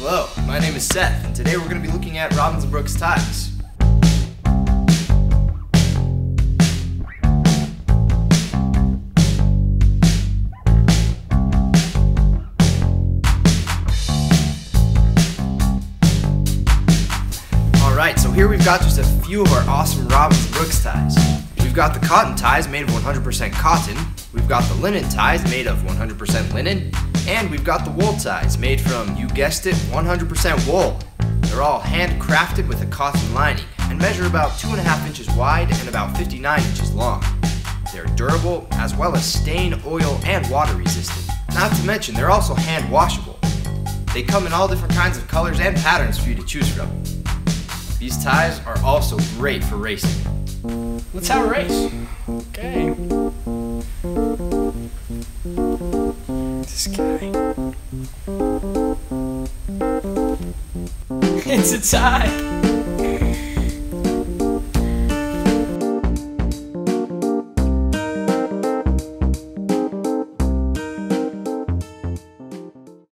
Hello, my name is Seth, and today we're going to be looking at Robinsonbrook's tides. Alright, so here we've got just a few of our awesome Robinsonbrook's tides. We've got the cotton ties made of 100% cotton, we've got the linen ties made of 100% linen, and we've got the wool ties made from, you guessed it, 100% wool. They're all handcrafted with a cotton lining and measure about 2.5 inches wide and about 59 inches long. They're durable as well as stain, oil, and water resistant. Not to mention, they're also hand washable. They come in all different kinds of colors and patterns for you to choose from. These ties are also great for racing. Let's have a race. Okay. This guy. It's a tie.